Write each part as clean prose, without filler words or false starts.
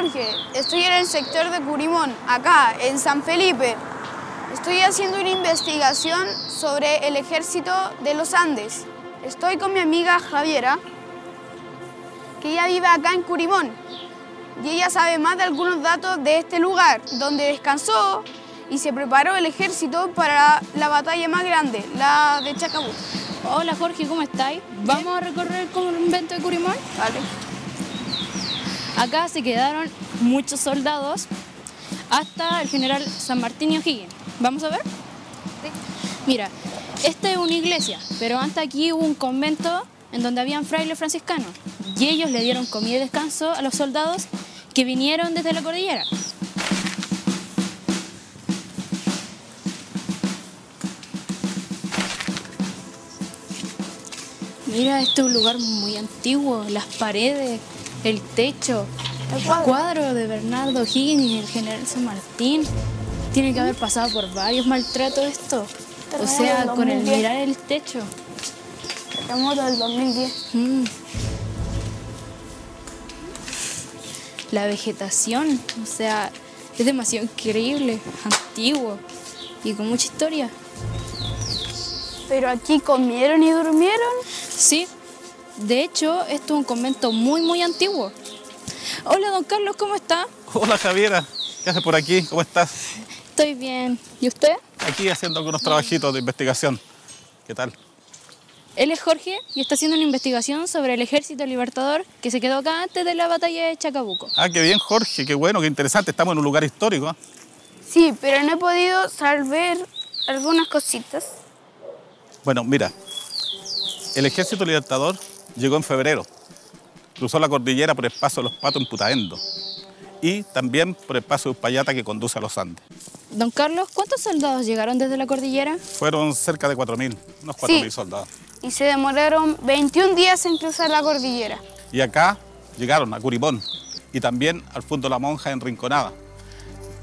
Jorge, estoy en el sector de Curimón, acá, en San Felipe. Estoy haciendo una investigación sobre el Ejército de los Andes. Estoy con mi amiga Javiera, que ella vive acá en Curimón. Y ella sabe más de algunos datos de este lugar, donde descansó y se preparó el ejército para la batalla más grande, la de Chacabuco. Hola Jorge, ¿cómo estáis? ¿Vamos a recorrer el convento de Curimón? Vale. Acá se quedaron muchos soldados hasta el general San Martín y O'Higgins. ¿Vamos a ver? Sí. Mira, esta es una iglesia, pero antes aquí hubo un convento en donde habían frailes franciscanos y ellos le dieron comida y descanso a los soldados que vinieron desde la cordillera. Mira, este es un lugar muy antiguo, las paredes, el techo, el cuadro de Bernardo Higgins y el general San Martín. Tiene que haber pasado por varios maltratos esto, o sea, con el mirar el techo. Terremoto del 2010. La vegetación, o sea, es demasiado increíble, antiguo y con mucha historia. ¿Pero aquí comieron y durmieron? Sí, de hecho, esto es un convento muy, muy antiguo. Hola, don Carlos, ¿cómo está? Hola, Javiera, ¿qué haces por aquí? ¿Cómo estás? Estoy bien. ¿Y usted? Aquí haciendo algunos trabajitos de investigación. ¿Qué tal? Él es Jorge y está haciendo una investigación sobre el Ejército Libertador que se quedó acá antes de la batalla de Chacabuco. Ah, qué bien, Jorge, qué bueno, qué interesante. Estamos en un lugar histórico. Sí, pero no he podido saber algunas cositas. Bueno, mira, el Ejército Libertador llegó en febrero. Cruzó la cordillera por el Paso de los Patos en Putaendo y también por el Paso de Uspallata que conduce a los Andes. Don Carlos, ¿cuántos soldados llegaron desde la cordillera? Fueron cerca de 4.000, unos 4.000 soldados. Y se demoraron 21 días en cruzar la cordillera. Y acá llegaron a Curimón y también al Fundo La Monja en Rinconada.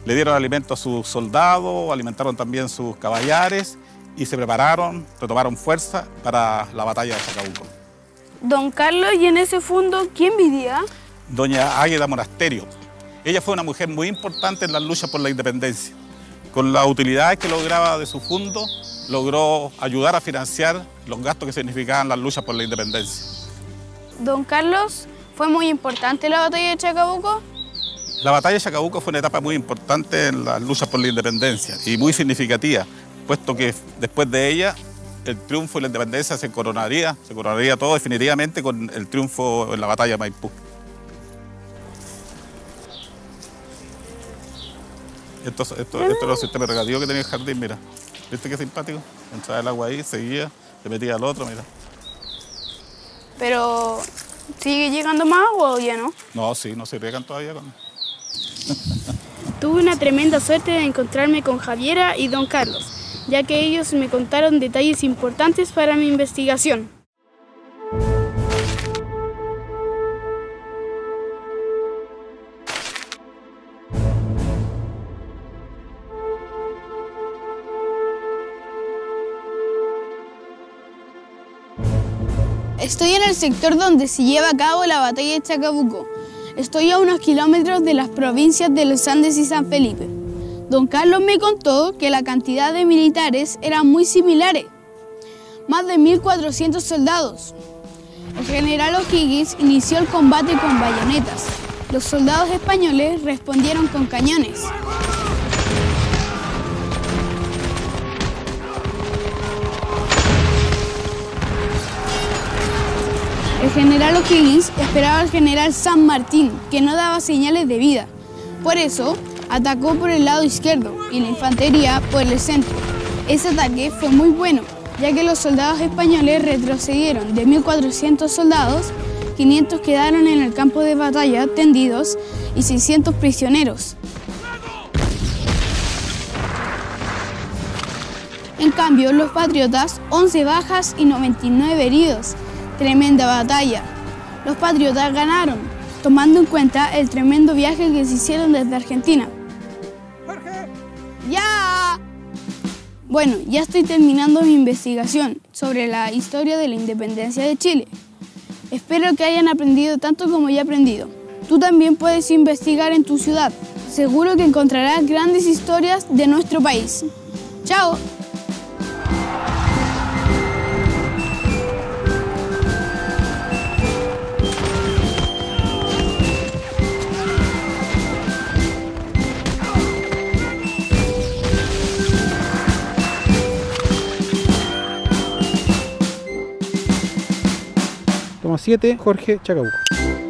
Le dieron alimento a sus soldados, alimentaron también sus caballares y se prepararon, retomaron fuerza para la batalla de Chacabuco. Don Carlos, ¿y en ese fundo quién vivía? Doña Águeda Monasterio. Ella fue una mujer muy importante en las luchas por la independencia. Con la utilidad que lograba de su fundo, logró ayudar a financiar los gastos que significaban las luchas por la independencia. Don Carlos, ¿fue muy importante la batalla de Chacabuco? La batalla de Chacabuco fue una etapa muy importante en las luchas por la independencia y muy significativa, puesto que después de ella el triunfo y la independencia se coronaría todo definitivamente con el triunfo en la batalla de Maipú. Esto es el sistema de regadío que tenía el jardín, mira. ¿Viste qué simpático? Entraba el agua ahí, seguía, se metía al otro, mira. Pero, ¿sigue llegando más agua o ya no? No, sí, no se riegan todavía con... Tuve una tremenda suerte de encontrarme con Javiera y don Carlos, ya que ellos me contaron detalles importantes para mi investigación. Estoy en el sector donde se lleva a cabo la batalla de Chacabuco. Estoy a unos kilómetros de las provincias de Los Andes y San Felipe. Don Carlos me contó que la cantidad de militares era muy similar, más de 1.400 soldados. El general O'Higgins inició el combate con bayonetas. Los soldados españoles respondieron con cañones. El general O'Higgins esperaba al general San Martín, que no daba señales de vida. Por eso, atacó por el lado izquierdo y la infantería por el centro. Ese ataque fue muy bueno, ya que los soldados españoles retrocedieron. De 1.400 soldados, 500 quedaron en el campo de batalla tendidos y 600 prisioneros. En cambio, los patriotas, 11 bajas y 99 heridos. Tremenda batalla. Los patriotas ganaron, tomando en cuenta el tremendo viaje que se hicieron desde Argentina. ¡Jorge! ¡Ya! Bueno, ya estoy terminando mi investigación sobre la historia de la independencia de Chile. Espero que hayan aprendido tanto como yo he aprendido. Tú también puedes investigar en tu ciudad. Seguro que encontrarás grandes historias de nuestro país. ¡Chao! Toma 7, Jorge Chacabuco.